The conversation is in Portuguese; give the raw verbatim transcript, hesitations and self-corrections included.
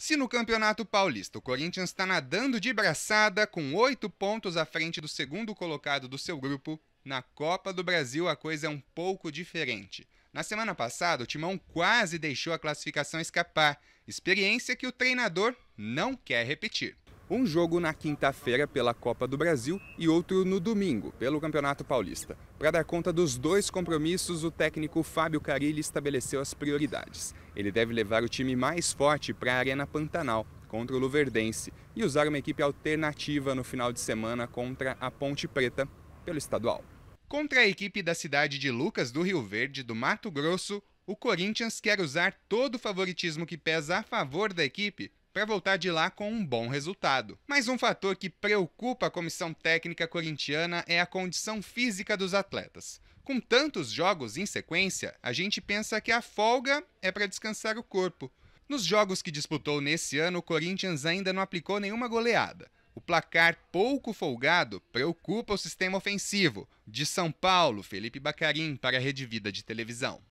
Se no Campeonato Paulista o Corinthians está nadando de braçada com oito pontos à frente do segundo colocado do seu grupo, na Copa do Brasil a coisa é um pouco diferente. Na semana passada, o Timão quase deixou a classificação escapar, experiência que o treinador não quer repetir. Um jogo na quinta-feira pela Copa do Brasil e outro no domingo pelo Campeonato Paulista. Para dar conta dos dois compromissos, o técnico Fábio Carille estabeleceu as prioridades. Ele deve levar o time mais forte para a Arena Pantanal contra o Luverdense e usar uma equipe alternativa no final de semana contra a Ponte Preta pelo estadual. Contra a equipe da cidade de Lucas do Rio Verde, do Mato Grosso, o Corinthians quer usar todo o favoritismo que pesa a favor da equipe para voltar de lá com um bom resultado. Mas um fator que preocupa a comissão técnica corintiana é a condição física dos atletas. Com tantos jogos em sequência, a gente pensa que a folga é para descansar o corpo. Nos jogos que disputou nesse ano, o Corinthians ainda não aplicou nenhuma goleada. O placar pouco folgado preocupa o sistema ofensivo. De São Paulo, Felipe Bacarin para a Rede Vida de Televisão.